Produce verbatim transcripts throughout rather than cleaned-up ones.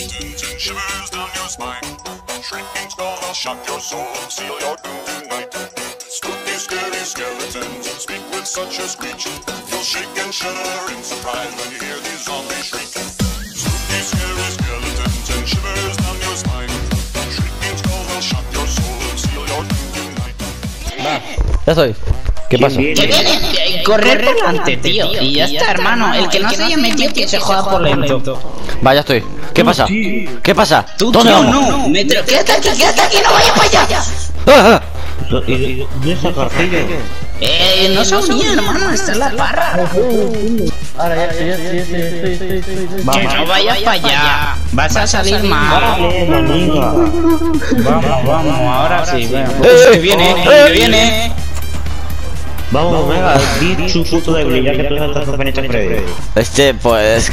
resistance and shivers down your spine. Shrieking skull will shock your soul, seal your doom tonight. Spooky, scary skeletons speak with such a screech. You'll shake and shudder in surprise when you hear these zombies shriek. Spooky, scary skeletons and shivers down your spine. Shrieking skull will shock your soul, seal your doom tonight. Va, ya soy. ¿Qué pasó? Correr, correr por delante, tío. Y ya, y ya está, está, hermano. El que el no que se haya no metido, que se joda por lento. Va, ya estoy. ¿Qué pasa? ¿Qué pasa? Tú, ¿dónde tío, vamos? No, me tro... Quédate aquí, quédate aquí, no vaya para allá. ¡Ah! ¿Y, y, y esa cartilla? Eh, no son mías, hermano. Esta es la barra. Ahora ya, ya, ya, ya, ya. Que no vayas para allá. Vas a salir mal. Vamos, vamos, ahora sí. Que viene, que viene. Vamos, Omega, di su puto de brillar que tú has estado con este previo. Este, pues...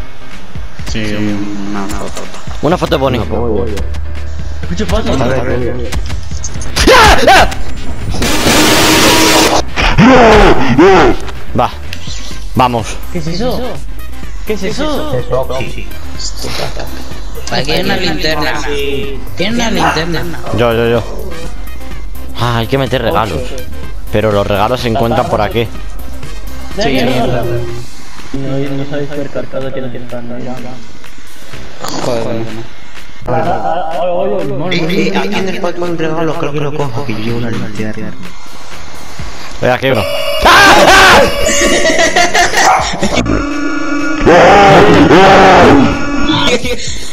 Sí, una foto. Una foto de Bonnie. Escucha, foto. Va, vamos. ¿Qué es eso? ¿Qué es eso? Aquí hay una linterna. Tiene una linterna. Yo, yo, yo. Ah, hay que meter regalos. Pero los regalos se encuentran por aquí. Sí, no, no sabéis ver cargado que no tiene nada. Joder. Aquí en el patio hay un regalo, creo que lo cojo, que yo llevo una libertad. Voy aquí, bro.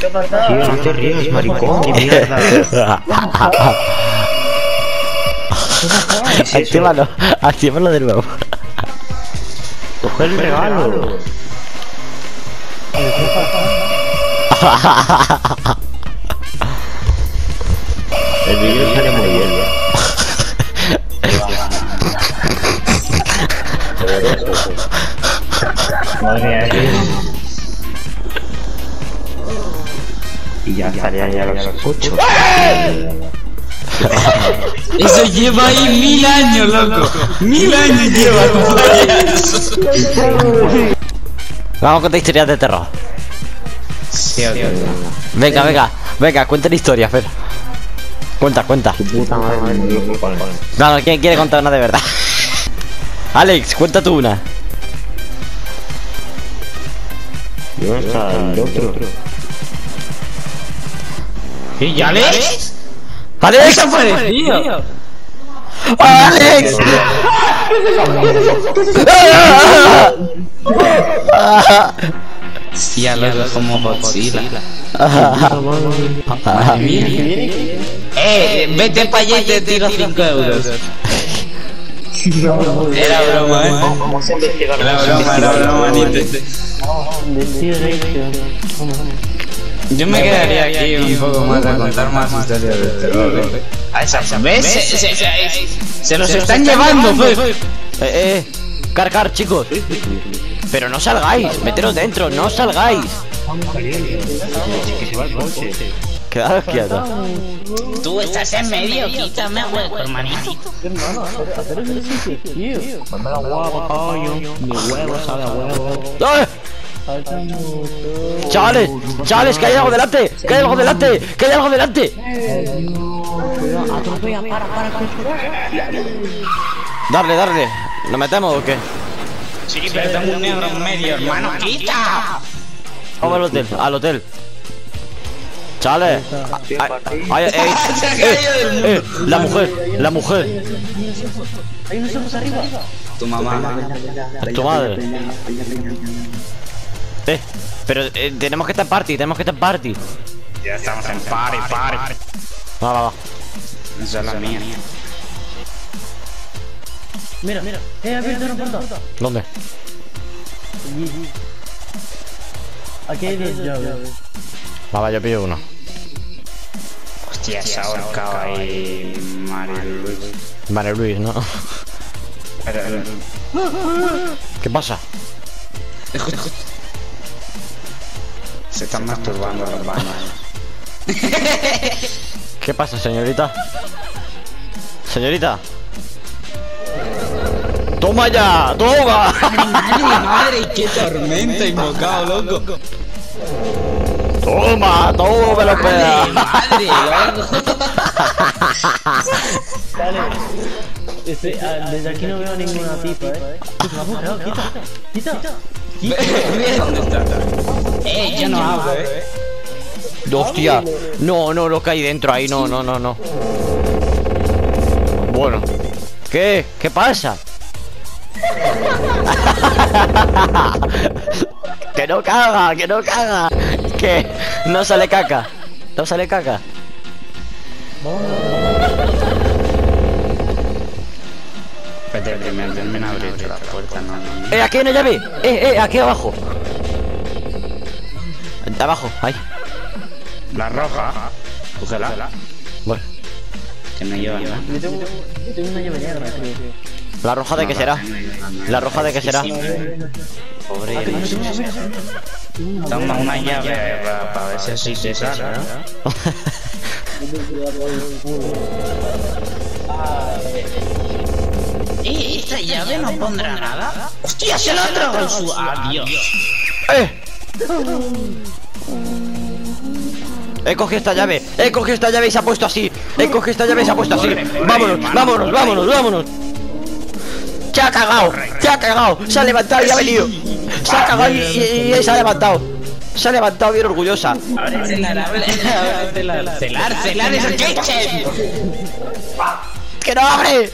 ¿Qué pasa? No te ríes, maricón. ¡Qué mierda! Es actívalo, actívalo de nuevo. Coge el regalo. El vídeo sale muy bien, ¿no? Madre mía, ¿qué? Y ya estaría ya los ocho. Eso lleva ahí mil años, loco. Mil años lleva, compañeros. Vamos a contar historias de terror. Sí, sí, venga, venga, venga, cuenten historias, Fer. Cuenta, cuenta. No, no, ¿quién quiere contar una de verdad? Alex, cuenta tú una. Yo hasta el otro. ¿Y ya, Alex? ¡Alex! ¡Desaparecido! ¡Alex! ¡Alex! Sí, Alex como Godzilla. ¡Eh! ¡Vete para allá y te tiro cinco euros! Era broma, ¿eh? Era broma, era broma, ni te... Yo me quedaría aquí un poco más a contar más historias de terror. A esa vez se los están llevando. Eh, eh, cargar, chicos. Pero no salgáis, meteros dentro, no salgáis. Quedaros quietos. Tú estás en medio, quítame hueco, hermanito. Mi huevo sabe a huevo. Chavales, chavales, que hay algo delante, que hay algo delante, que hay algo delante. Darle, darle, ¿lo metemos o qué? Sí, pero tengo un negro en medio, hermano, quita. Vamos al hotel, al hotel. Chavales, la mujer, la mujer. Hay unos ojos arriba. Tu mamá, tu madre. Eh, pero eh, tenemos que estar en party, tenemos que estar en party. Ya estamos en party, party. Va, va, va. Esa es la mía. Mira, mira. Eh, ha abierto una puerta. ¿Dónde? Aquí hay dos llaves. Va, va, yo pillo uno. Hostia, se ha ahorcado ahí Mario Luis. Mario Luis, ¿no? Pero, pero... ¿Qué pasa? Se están masturbando los baños. ¿Qué pasa, señorita? Señorita. ¡Toma ya! ¡Toma! ¡Madre, madre! ¡Qué tormenta invocado, loco! ¡Toma! ¡Toma, me lo pega! ¡Madre, madre! Dale. Estoy, ah, desde aquí no veo ninguna pipa, eh. No, quita, quita, quita. ¿Dónde está? Eh, ya no hago, eh. ¡Hostia! No, no, lo que hay dentro ahí, no, no, no, no. Bueno. ¿Qué? ¿Qué pasa? Que no caga, que no caga. Que no sale caca. No sale caca. Espérate, me termino de abrir la puerta, no. Eh, aquí hay una llave. Eh, eh, aquí abajo. Abajo, ahí. La roja. Cúgela. Bueno. Que no lleva nada. Yo tengo, yo tengo una llave negra, creo. La roja de qué será. La roja de qué será. Pobre. Toma una llave para ver si así se sale. ¿Y esta llave no pondrá nada? ¡Hostia, se lo ha tragado su adiós! ¡Eh! He cogido esta llave, he cogido esta llave y se ha puesto así. He cogido esta llave y se ha puesto así. Vámonos, vámonos, vámonos, vámonos. Se ha cagado, se ha cagado, se ha levantado y ha venido. Se ha cagado y, y, y se ha levantado. Se ha levantado bien orgullosa. Ahora es celar, celar, celar, celar es el kitchen. ¡Que no abre!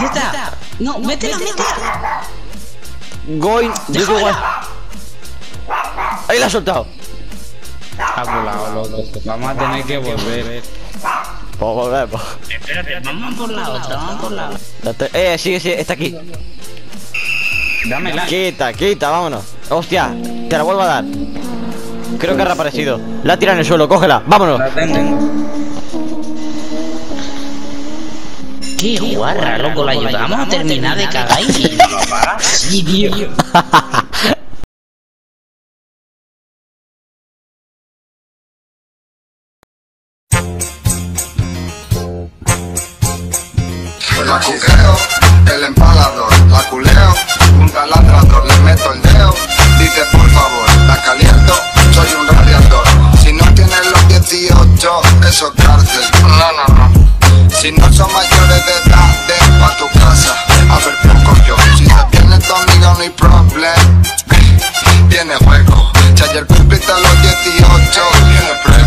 ¡Ya está! ¡No, métela, métela! Going, yo digo igual. Ahí la ha soltado. Ha volado, loco. Vamos a tener que volver. Vamos volver, po. Espérate, vamos por la otra, vamos por la otra. Eh, sigue, sigue, está aquí. Dámela. Quita, quita, vámonos. Hostia, te la vuelvo a dar. Creo que ha reaparecido. La tira en el suelo, cógela, vámonos. La tengo. Qué guarra, loco, la ayudamos a terminar de cagar y no lo paras. Sí, tío. La cuqueo, el empalador, la culeo, un taladrador, le meto el dedo, dice por favor, la caliento, soy un radiador, si no tienes los dieciocho, eso es cárcel, no, no, no, si no son mayores de edad, de pa' tu casa, a ver poco yo, si te tienes tu amiga no hay problema, tiene juego, si ayer cumpliste los dieciocho, tiene premio.